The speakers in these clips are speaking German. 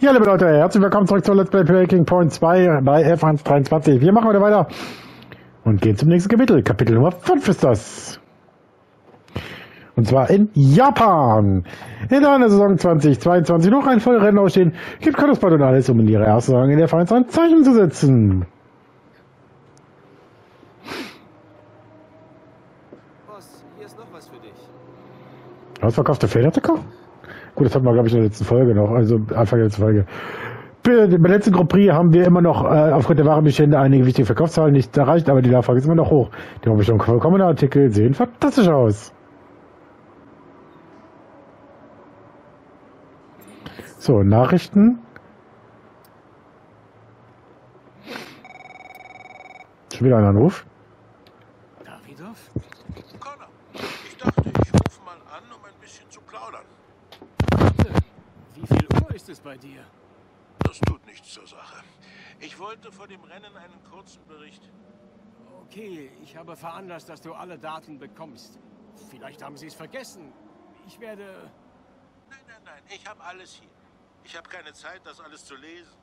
Ja, liebe Leute, herzlich willkommen zurück zu Let's Play Breaking Point 2 bei F1 23. Wir machen heute weiter und gehen zum nächsten Kapitel. Kapitel Nummer 5 ist das. Und zwar in Japan. In einer Saison 2022 noch ein volles Rennen ausstehen, gibt Connorsport und alles, um in ihrer ersten Saison in der F1 ein Zeichen zu setzen. Boss, hier ist noch was für dich. Ausverkaufte Federticker? Gut, das hatten wir, glaube ich, in der letzten Folge noch, also Anfang der letzten Folge. Bei der letzten Grand Prix haben wir immer noch aufgrund der Warenbestände einige wichtige Verkaufszahlen nicht erreicht, aber die Nachfrage ist immer noch hoch. Die Umbestellung vollkommener Artikel sehen fantastisch aus. So, Nachrichten. Schon wieder ein Anruf. Davidov? Connor, ich dachte, ich rufe mal an, um ein bisschen zu plaudern. Wie viel Uhr ist es bei dir? Das tut nichts zur Sache. Ich wollte vor dem Rennen einen kurzen Bericht. Okay, ich habe veranlasst, dass du alle Daten bekommst. Vielleicht haben sie es vergessen. Ich werde... Nein, ich habe alles hier. Ich habe keine Zeit, das alles zu lesen.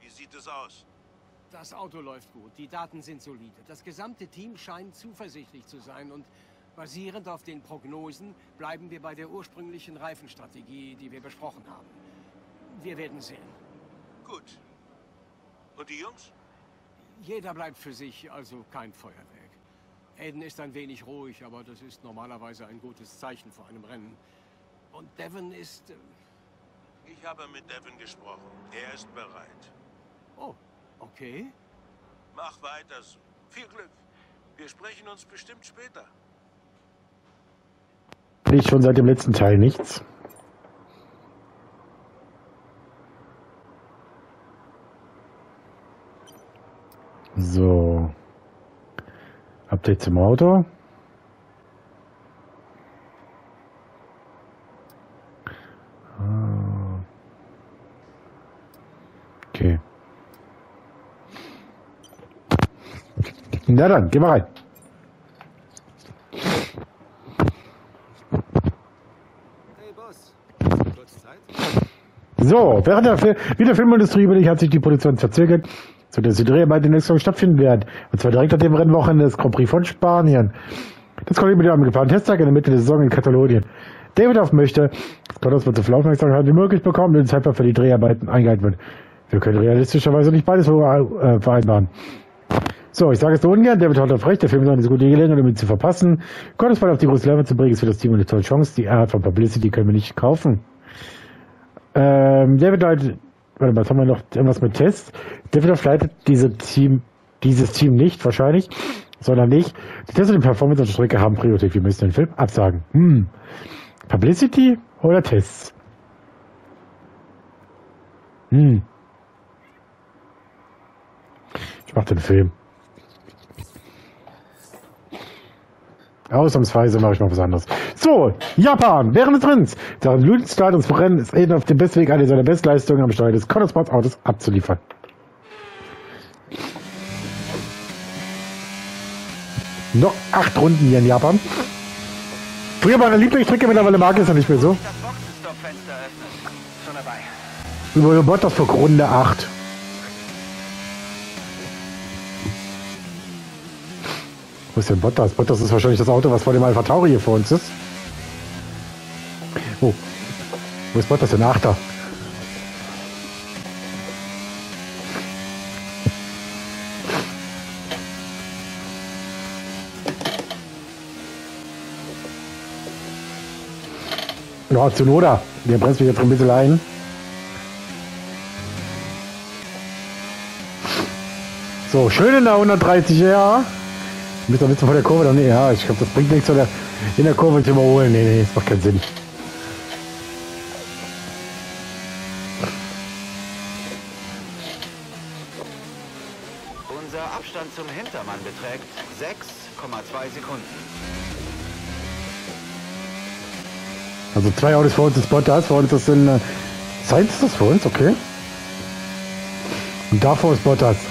Wie sieht es aus? Das Auto läuft gut, die Daten sind solide. Das gesamte Team scheint zuversichtlich zu sein und... basierend auf den Prognosen bleiben wir bei der ursprünglichen Reifenstrategie, die wir besprochen haben. Wir werden sehen. Gut. Und die Jungs? Jeder bleibt für sich, also kein Feuerwerk. Aiden ist ein wenig ruhig, aber das ist normalerweise ein gutes Zeichen vor einem Rennen. Und Devin ist... Ich habe mit Devin gesprochen. Er ist bereit. Oh, okay. Mach weiter so. Viel Glück. Wir sprechen uns bestimmt später. Ich schon seit dem letzten Teil nichts. So. Update zum Auto. Okay. Na dann, geh mal rein. So, während der Filmindustrie über dich hat sich die Produktion verzögert, sodass die Dreharbeiten in der nächsten Woche stattfinden werden. Und zwar direkt nach dem Rennwochenende des Grand Prix von Spanien. Das kommt mit einem geplanten Testtag in der Mitte der Saison in Katalonien. Davidoff möchte, dass Connorsport so viel Aufmerksamkeit wie möglich bekommt und den Zeitplan für die Dreharbeiten eingehalten wird. Wir können realistischerweise nicht beides vereinbaren. So, ich sage es so ungern, David hat auf recht, der Film ist eine gute Gelegenheit, um ihn zu verpassen. Connorsport auf die große Leinwand zu bringen, ist für das Team eine tolle Chance. Die Art von Publicity können wir nicht kaufen. David leitet, warte mal, was haben wir noch, irgendwas mit Tests? David leitet dieses Team nicht, wahrscheinlich, sondern nicht. Die Tests und die Performance auf der Strecke haben Priorität. Wir müssen den Film absagen. Publicity oder Tests? Ich mach den Film. Ausnahmsweise mache ich mal was anderes. So, Japan, während des Rennens. Daran Lüdenstart und Rennen ist Aiden auf dem besten Weg, eine seiner Bestleistungen am Steuer des Connorsport-Autos abzuliefern. Noch 8 Runden hier in Japan. Früher meine Lieblingsstrecke, mittlerweile mag ich es ja nicht mehr so. Über Bottas vor Runde 8. Wo ist denn Bottas? Bottas ist wahrscheinlich das Auto, was vor dem Alpha Tauri hier vor uns ist. Oh. Wo ist Bottas denn? Ach, da. Ja, Tsunoda. Der bremst mich jetzt ein bisschen ein. So, schön in der 130, ja. Müssen wir ein bisschen vor der Kurve dann. Ja, ich glaube, das bringt nichts, in der Kurve zu überholen. Nee, das macht keinen Sinn. Unser Abstand zum Hintermann beträgt 6,2 Sekunden. Also 2 Autos vor uns ist Bottas, vor uns ist ein Sainz, ist das vor uns, okay. Und davor ist Bottas.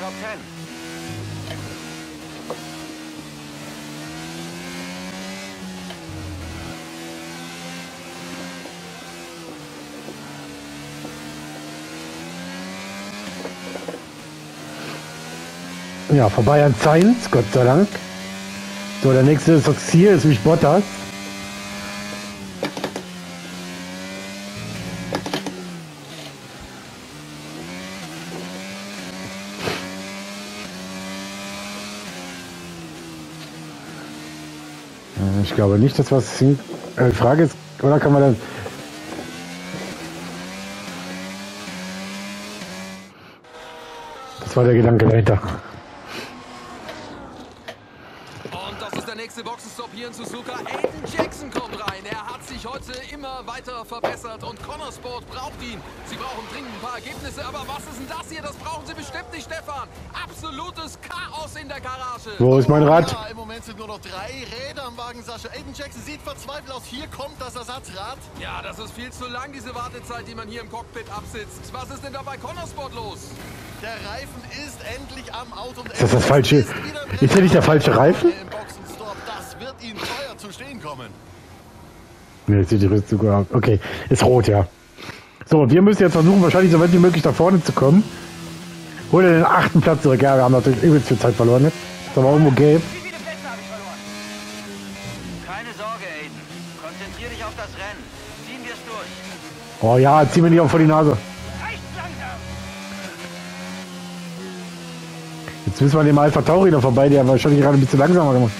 Top 10. Ja, vorbei an Sainz, Gott sei Dank. So, der nächste ist das Ziel, ist nämlich Bottas. Ich glaube nicht, dass was die Frage ist, oder kann man dann... Das war der Gedanke dahinter. Und das ist der nächste Boxenstopp hier in Suzuka. Aiden Jackson kommt rein. Er hat sich heute immer weiter verbessert und Connorsport braucht ihn. Sie brauchen dringend ein paar Ergebnisse, aber was ist denn das hier? Das brauchen Sie bestimmt nicht, Stefan. Absolutes Chaos in der Garage. Wo ist mein Rad? Ja, im Moment sind nur noch 3 Räder am Wagen, Sascha. Aiden Jackson sieht verzweifelt aus. Hier kommt das Ersatzrad. Ja, das ist viel zu lang, diese Wartezeit, die man hier im Cockpit absitzt. Was ist denn da bei Connorsport los? Der Reifen ist endlich am Auto. Und ist das das falsche? Ist hier nicht der falsche Reifen? Das wird Ihnen teuer zu stehen kommen. Ne, jetzt sieht die Rüstung sogar. Okay, ist rot, ja. So, wir müssen jetzt versuchen, wahrscheinlich so weit wie möglich nach vorne zu kommen. Hol den 8. Platz zurück. Ja, wir haben natürlich übelst viel Zeit verloren. Jetzt. Das war irgendwo gelb. Wie viele Plätze habe ich verloren? Keine Sorge, Aiden. Konzentrier dich auf das Rennen. Ziehen wir es durch. Oh ja, zieh mir nicht auch vor die Nase. Jetzt müssen wir dem Alpha Tauri noch vorbei, der wahrscheinlich gerade ein bisschen langsamer gemacht.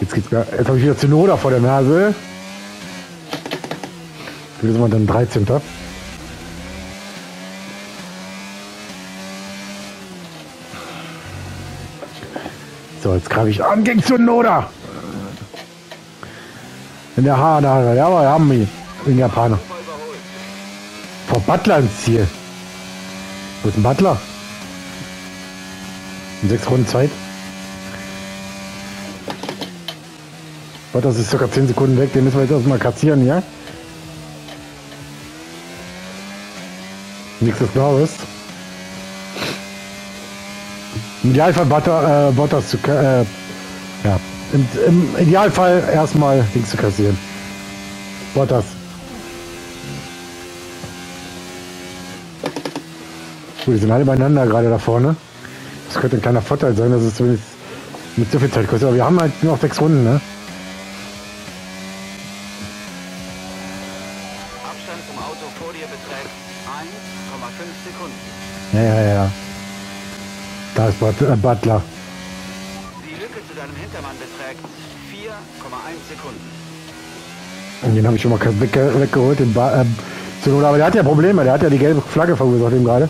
Jetzt geht's gar. Jetzt habe ich wieder Tsunoda vor der Nase. Jetzt sind wir dann 13. So, jetzt greife ich an gegen Tsunoda. In der Haare, ja, aber wir haben ihn, den Japaner. Vor Butler ins Ziel. Wo ist ein Butler? In 6 Runden Zeit. Das ist circa 10 Sekunden weg, den müssen wir jetzt erstmal kassieren, ja? Nächstes Norris. Im Idealfall Bottas zu ja. Im Idealfall erstmal links zu kassieren. Bottas. Gut, die sind alle beieinander gerade da vorne. Das könnte ein kleiner Vorteil sein, dass es zumindest mit so viel Zeit kostet. Aber wir haben halt nur noch 6 Runden, ne? Abstand zum Auto vor dir beträgt 1,5 Sekunden. Ja. Da ist Butler. Deinem Hintermann beträgt 4,1 Sekunden. Und den habe ich schon mal weggeholt, den Tsunoda, aber der hat ja Probleme, der hat ja die gelbe Flagge verursacht eben gerade.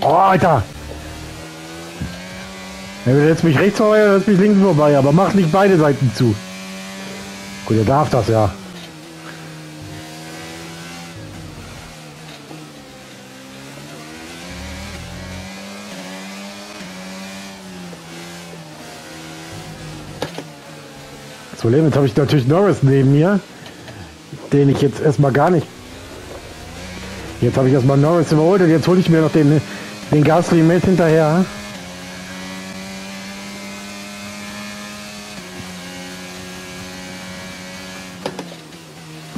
Oh, Alter! Er setzt mich rechts vorbei, er setzt mich links vorbei, aber macht nicht beide Seiten zu. Gut, er darf das ja. Jetzt habe ich natürlich Norris neben mir, den ich jetzt erstmal gar nicht. Jetzt habe ich erstmal Norris überholt und jetzt hole ich mir noch den Gasly mit hinterher.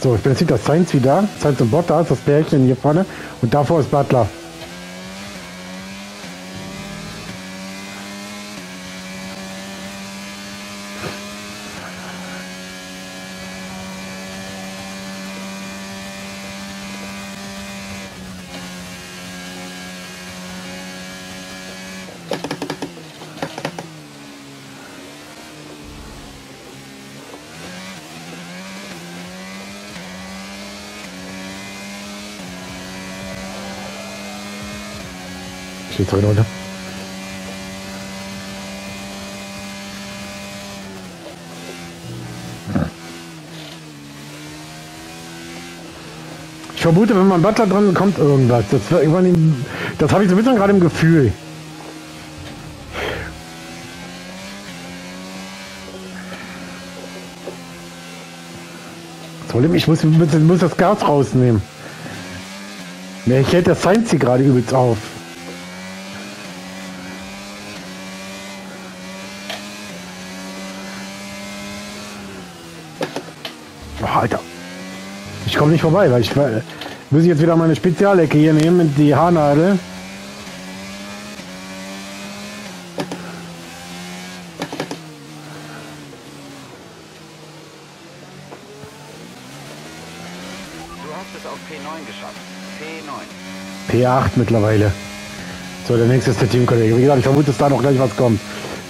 So, ich bin jetzt hinter Sainz wieder. Sainz und Bottas, das Pärchen hier vorne. Und davor ist Butler. Jetzt rein, oder? Ich vermute, wenn man Butler dran kommt, irgendwas. Das habe ich so ein bisschen gerade im Gefühl. Ich muss das Gas rausnehmen. Ne, ich hätte der Sainz hier gerade übelst auf. Oh, Alter. Ich komme nicht vorbei, weil ich muss jetzt wieder meine Spezialecke hier nehmen mit die Haarnadel. P8 mittlerweile. So, der nächste ist der Teamkollege. Wie gesagt, ich vermute, dass da noch gleich was kommt.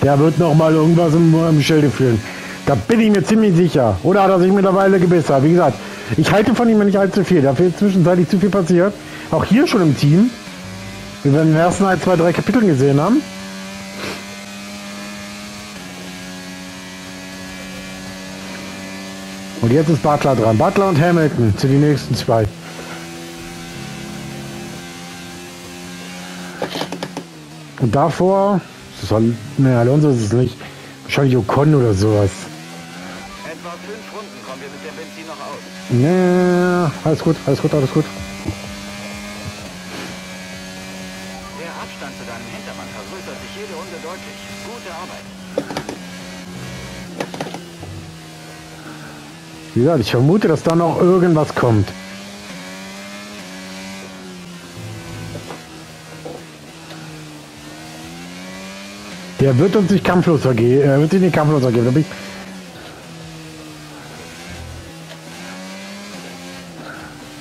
Der wird noch mal irgendwas im Schilde führen. Da bin ich mir ziemlich sicher. Oder hat er sich mittlerweile gebessert? Wie gesagt, ich halte von ihm nicht allzu viel. Da ist zwischenzeitlich zu viel passiert. Auch hier schon im Team. Wie wir in den ersten 1, 2, 3 Kapiteln gesehen haben. Und jetzt ist Butler dran. Butler und Hamilton zu den nächsten zwei. Und davor, ne, Alonso ist es nicht, wahrscheinlich Ocon oder sowas. Etwa 5 Runden kommen wir mit der Benzin noch aus. Ne, alles gut, alles gut, alles gut. Der Abstand zu deinem Hintermann vergrößert sich jede Runde deutlich. Gute Arbeit. Wie gesagt, ich vermute, dass da noch irgendwas kommt. Der wird uns nicht kampflos vergeben. Er wird sich nicht kampflos vergeben.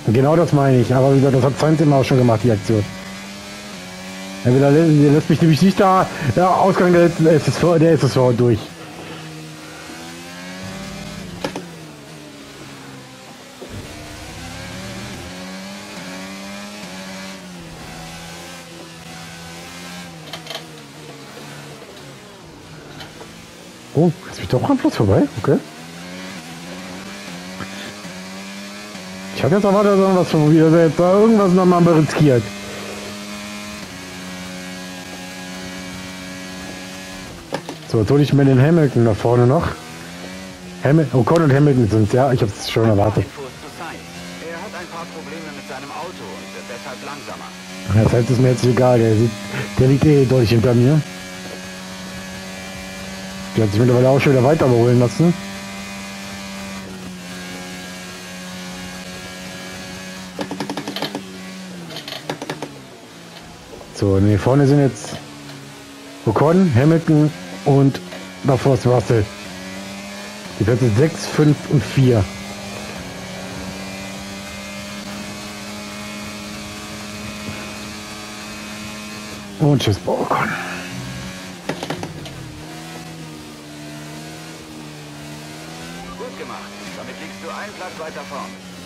Genau das meine ich. Aber wie gesagt, das hat Sainz immer auch schon gemacht, die Aktion. Er lässt mich nämlich nicht da. Der Ausgang der letzten SSV, der SSV durch. Oh, jetzt bin ich doch am Fluss vorbei, okay. Ich habe jetzt auch weiter irgendwas von wieder selbst, da irgendwas nochmal riskiert. So, jetzt hole ich mir den Hamilton da vorne noch. Ocon und Hamilton sind es, ja, ich habe es schon erwartet. Er hat ein paar Probleme mit seinem Auto und wird deshalb langsamer. Das heißt, es ist mir jetzt egal, der liegt eh deutlich hinter mir. Die hat sich mittlerweile auch schon wieder weiter überholen lassen. So, ne, vorne sind jetzt Ocon, Hamilton und davor ist Russell. Die Plätze 6, 5 und 4. Und tschüss, Ocon.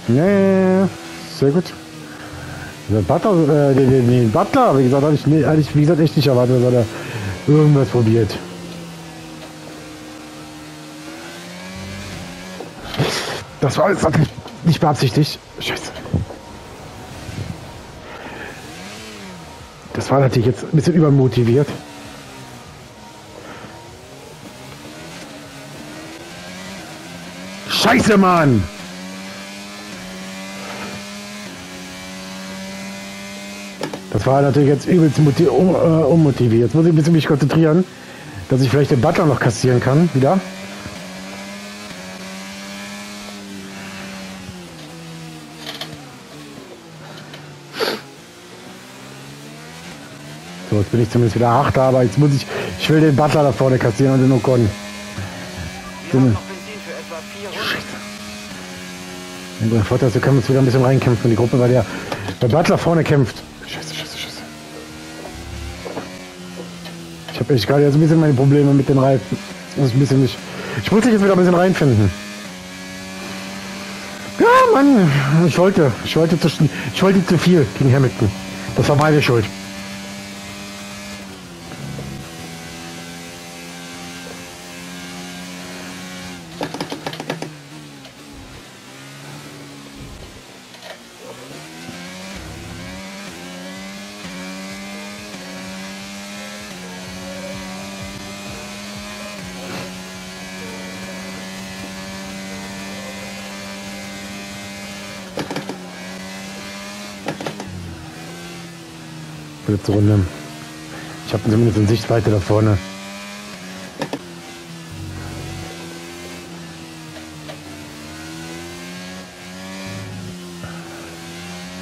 Nee, sehr gut. Den Butler, wie gesagt, hatte ich wie gesagt echt nicht erwartet, dass er irgendwas probiert. Das war alles nicht beabsichtigt. Scheiße. Das war natürlich jetzt ein bisschen übermotiviert. Scheiße, Mann! Das war natürlich jetzt übelst unmotiviert. Jetzt muss ich ein bisschen mich konzentrieren, dass ich vielleicht den Butler noch kassieren kann, wieder. So, jetzt bin ich zumindest wieder 8, aber jetzt muss ich will den Butler da vorne kassieren und den Ocon. Der Vorteil ist, wir können uns wieder ein bisschen reinkämpfen in die Gruppe, weil der Butler vorne kämpft. Scheiße. Ich habe echt gerade jetzt ein bisschen meine Probleme mit den Reifen. Ich muss mich jetzt wieder ein bisschen reinfinden. Ja, Mann, ich wollte zu viel gegen Hamilton. Das war meine Schuld. letzte Runde. Ich habe zumindest in Sichtweite da vorne.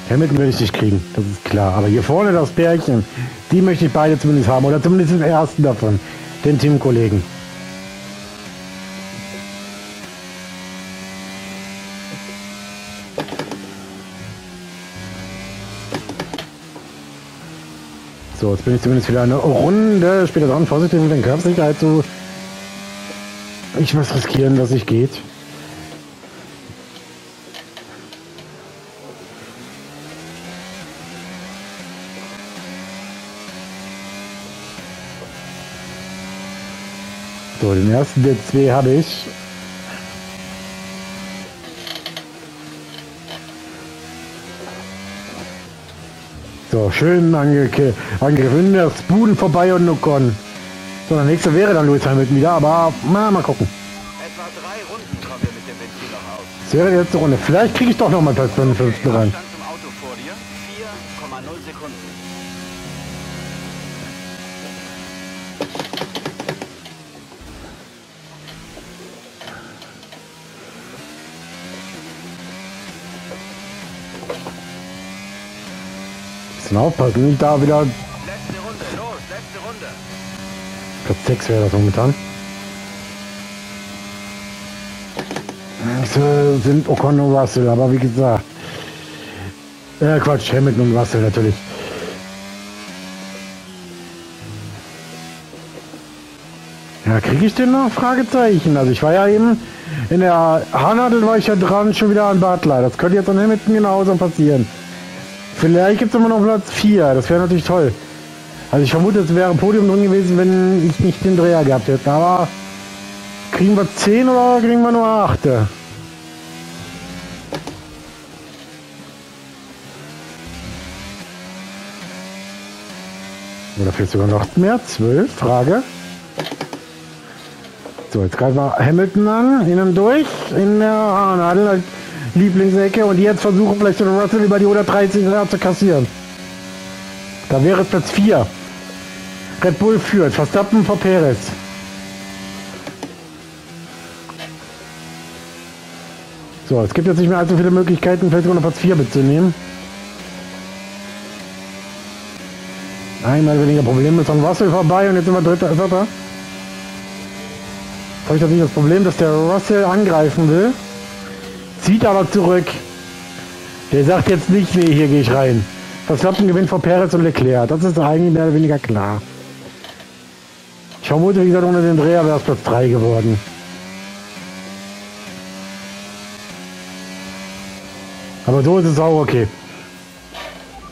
Hamilton würde ich dich kriegen, das ist klar. Aber hier vorne das Pärchen, die möchte ich beide zumindest haben. Oder zumindest den ersten davon, den Teamkollegen. So, jetzt bin ich zumindest wieder eine Runde später dran. Vorsichtig mit den Körpersicherheit zu. Ich muss riskieren, dass ich geht. So, den ersten der zwei habe ich. So, schön angegriffen. Das Buden vorbei und Ocon. So, der nächste wäre dann Lewis Hamilton wieder, aber mal gucken. Etwa 3 Runden kommen wir mit dem Ventil noch aus. Das wäre die letzte Runde. Vielleicht kriege ich doch nochmal Platz 55 rein. Aufpassen, nicht da wieder. Letzte Runde, los, letzte Runde. Platz 6 wäre das momentan. Das sind Ocon und Russell, aber wie gesagt. Quatsch, Hamilton und Russell natürlich. Ja, kriege ich den noch? Fragezeichen. Also ich war ja eben in der Haarnadel, war ich ja dran, schon wieder an Butler. Das könnte jetzt an Hamilton genauso passieren. Vielleicht gibt es immer noch Platz 4, das wäre natürlich toll. Also ich vermute, es wäre ein Podium drin gewesen, wenn ich nicht den Dreher gehabt hätte. Aber kriegen wir 10 oder kriegen wir nur 8? Oder fehlt sogar noch mehr? 12? Frage. So, jetzt greifen wir Hamilton an, innen durch, in der Haarnadel. Lieblingsecke und jetzt versuchen vielleicht so Russell über die 130 zu kassieren. Da wäre es Platz 4. Red Bull führt, Verstappen vor Perez. So, es gibt jetzt nicht mehr allzu viele Möglichkeiten, vielleicht sogar noch Platz 4 mitzunehmen. Einmal weniger Probleme ist an Russell vorbei und jetzt sind wir Dritter. Habe ich natürlich das Problem, dass der Russell angreifen will. Zieht aber zurück. Der sagt jetzt nicht, nee, hier gehe ich rein. Verstappen gewinnt vor Perez und Leclerc. Das ist eigentlich mehr oder weniger klar. Ich vermute, wie gesagt, ohne den Dreher wäre es Platz 3 geworden. Aber so ist es auch okay.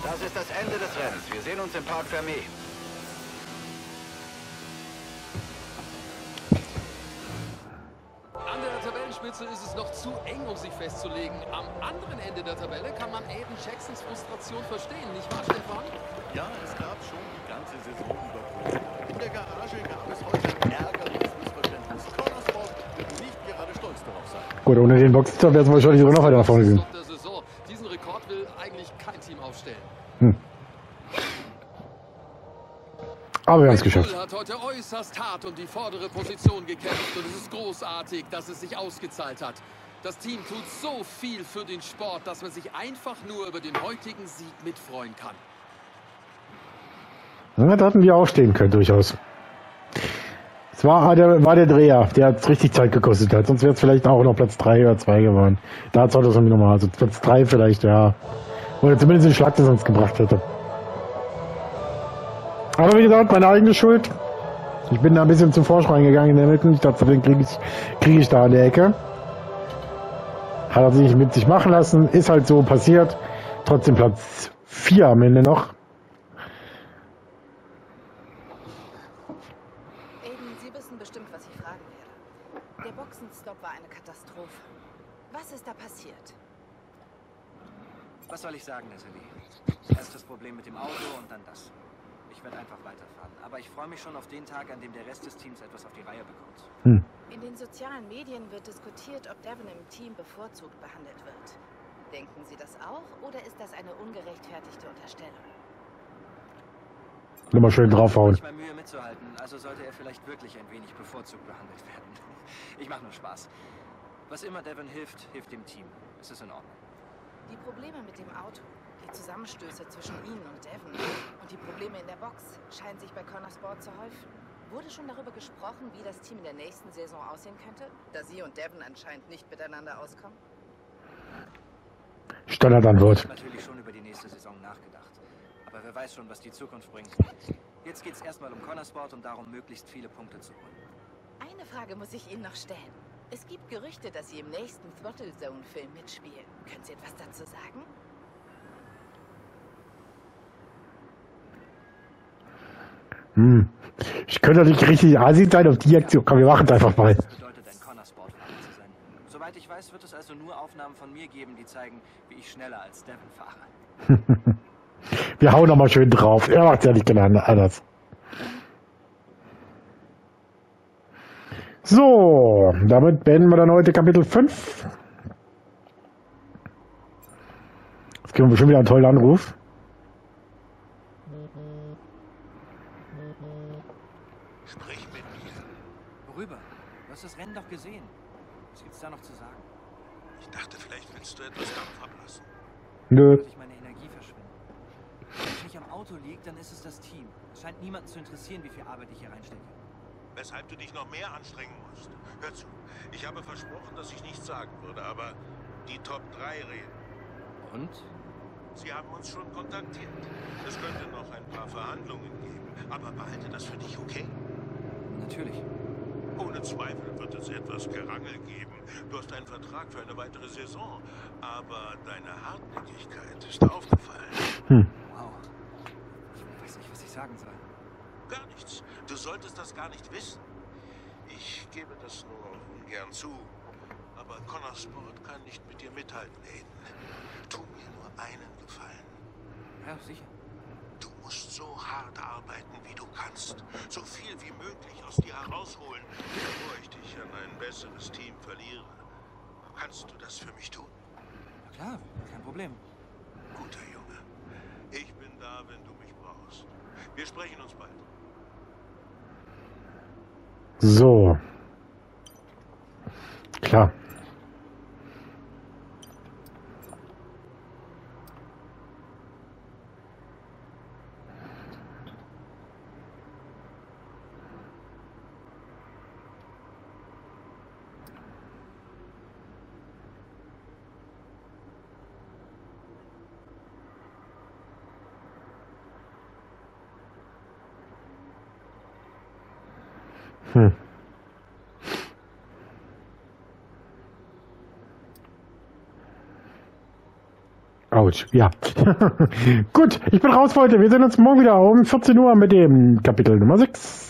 Das ist das Ende des Rennens. Wir sehen uns im Parc Fermé. Ist es noch zu eng, um sich festzulegen. Am anderen Ende der Tabelle kann man Aiden Jacksons Frustration verstehen, nicht wahr, Stefan? Ja, es gab schon die ganze Saison über Probleme. In der Garage gab es heute ärgerliches Missverständnis. Connorsport wird nicht gerade stolz darauf sein. Gut, ohne den Boxstop wäre es wahrscheinlich sogar noch weiter nach vorne gehen. Diesen Rekord will eigentlich kein Team aufstellen. Aber wir haben es geschafft. Butler hat heute äußerst hart um die vordere Position gekämpft und es ist großartig, dass es sich ausgezahlt hat. Das Team tut so viel für den Sport, dass man sich einfach nur über den heutigen Sieg mitfreuen kann. Na, da hatten wir auch stehen können, durchaus. Es war der Dreher, der hat richtig Zeit gekostet hat. Sonst wäre es vielleicht auch noch Platz 3 oder 2 geworden. Da hat es heute schon nochmal, also Platz 3 vielleicht, ja. Oder zumindest den Schlag, der sonst gebracht hätte. Aber wie gesagt, meine eigene Schuld. Ich bin da ein bisschen zu forsch reingegangen in der Mitte. Ich dachte, den krieg ich da an der Ecke. Hat er sich mit sich machen lassen. Ist halt so passiert. Trotzdem Platz 4 am Ende noch. Aiden, Sie wissen bestimmt, was ich fragen werde. Der Boxenstopp war eine Katastrophe. Was ist da passiert? Was soll ich sagen, Natalie? Erst das Problem mit dem Auto und dann das. Ich werde einfach weiterfahren, aber ich freue mich schon auf den Tag, an dem der Rest des Teams etwas auf die Reihe bekommt. In den sozialen Medien wird diskutiert, ob Devin im Team bevorzugt behandelt wird. Denken Sie das auch, oder ist das eine ungerechtfertigte Unterstellung? Nochmal schön draufhauen. Ich habe Mühe mitzuhalten, also sollte er vielleicht wirklich ein wenig bevorzugt behandelt werden. Ich mache nur Spaß. Was immer Devin hilft, hilft dem Team. Es ist in Ordnung. Die Probleme mit dem Auto, die Zusammenstöße zwischen Ihnen und Devin und die Probleme in der Box scheinen sich bei Connorsport zu häufen. Wurde schon darüber gesprochen, wie das Team in der nächsten Saison aussehen könnte, da Sie und Devin anscheinend nicht miteinander auskommen? Standardantwort. Ich habe natürlich schon über die nächste Saison nachgedacht. Aber wer weiß schon, was die Zukunft bringt. Jetzt geht es erstmal um Connorsport und darum, möglichst viele Punkte zu holen. Eine Frage muss ich Ihnen noch stellen. Es gibt Gerüchte, dass Sie im nächsten Throttle Zone Film mitspielen. Können Sie etwas dazu sagen? Hm. Ich könnte doch nicht richtig assi sein auf die Aktion. Komm, wir machen es einfach mal. Das bedeutet, ein Connorsport-Fahrer zu sein. Soweit ich weiß, wird es also nur Aufnahmen von mir geben, die zeigen, wie ich schneller als Devin fahre. Wir hauen nochmal schön drauf. Er macht ja nicht genau anders. So, damit beenden wir dann heute Kapitel 5. Jetzt kriegen wir bestimmt wieder einen tollen Anruf. Sprich mit mir. Worüber? Du hast das Rennen doch gesehen. Was gibt's da noch zu sagen? Ich dachte, vielleicht willst du etwas Dampf ablassen. Nö. Wenn es nicht am Auto liegt, dann ist es das Team. Es scheint niemanden zu interessieren, wie viel Arbeit ich hier reinstecke. Weshalb du dich noch mehr anstrengen musst. Hör zu, ich habe versprochen, dass ich nichts sagen würde, aber die Top 3 reden. Und? Sie haben uns schon kontaktiert. Es könnte noch ein paar Verhandlungen geben, aber behalte das für dich, okay? Natürlich. Ohne Zweifel wird es etwas Gerangel geben. Du hast einen Vertrag für eine weitere Saison, aber deine Hartnäckigkeit ist aufgefallen. Hm. Ich weiß nicht, was ich sagen soll. Gar nichts. Du solltest das gar nicht wissen. Ich gebe das nur ungern zu. Aber Connorsport kann nicht mit dir mithalten, Aiden. Tu mir nur einen Gefallen. Ja, sicher. Du musst so hart arbeiten, wie du kannst. So viel wie möglich aus dir herausholen, bevor ich dich an ein besseres Team verliere. Kannst du das für mich tun? Na klar, kein Problem. Guter Junge. Ich bin da, wenn du mich brauchst. Wir sprechen uns bald. So. Klar. Hm. Autsch, ja. Gut, ich bin raus heute. Wir sehen uns morgen wieder um 14 Uhr mit dem Kapitel Nummer 6.